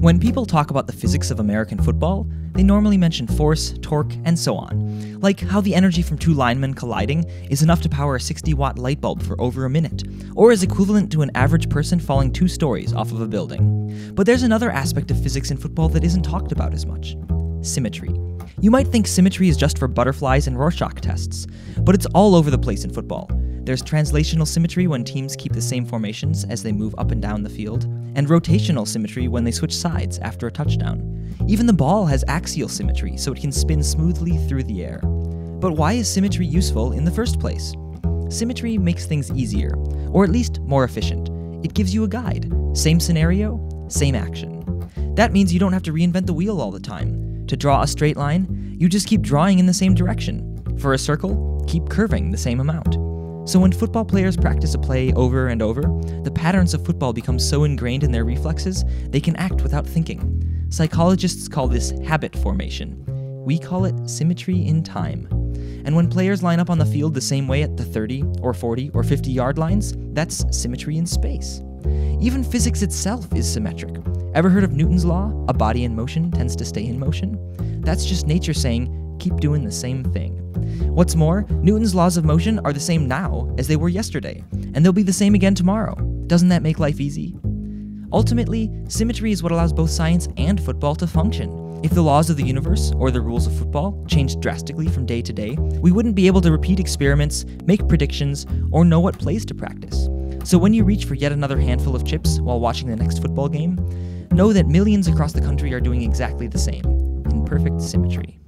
When people talk about the physics of American football, they normally mention force, torque, and so on, like how the energy from two linemen colliding is enough to power a 60-watt light bulb for over a minute, or is equivalent to an average person falling 2 stories off of a building. But there's another aspect of physics in football that isn't talked about as much: symmetry. You might think symmetry is just for butterflies and Rorschach tests, but it's all over the place in football. There's translational symmetry when teams keep the same formations as they move up and down the field, and rotational symmetry when they switch sides after a touchdown. Even the ball has axial symmetry, so it can spin smoothly through the air. But why is symmetry useful in the first place? Symmetry makes things easier, or at least more efficient. It gives you a guide. Same scenario, same action. That means you don't have to reinvent the wheel all the time. To draw a straight line, you just keep drawing in the same direction. For a circle, keep curving the same amount. So when football players practice a play over and over, the patterns of football become so ingrained in their reflexes, they can act without thinking. Psychologists call this habit formation. We call it symmetry in time. And when players line up on the field the same way at the 30 or 40 or 50 yard lines, that's symmetry in space. Even physics itself is symmetric. Ever heard of Newton's law? A body in motion tends to stay in motion. That's just nature saying, keep doing the same thing. What's more, Newton's laws of motion are the same now as they were yesterday, and they'll be the same again tomorrow. Doesn't that make life easy? Ultimately, symmetry is what allows both science and football to function. If the laws of the universe, or the rules of football, changed drastically from day to day, we wouldn't be able to repeat experiments, make predictions, or know what plays to practice. So when you reach for yet another handful of chips while watching the next football game, know that millions across the country are doing exactly the same, in perfect symmetry.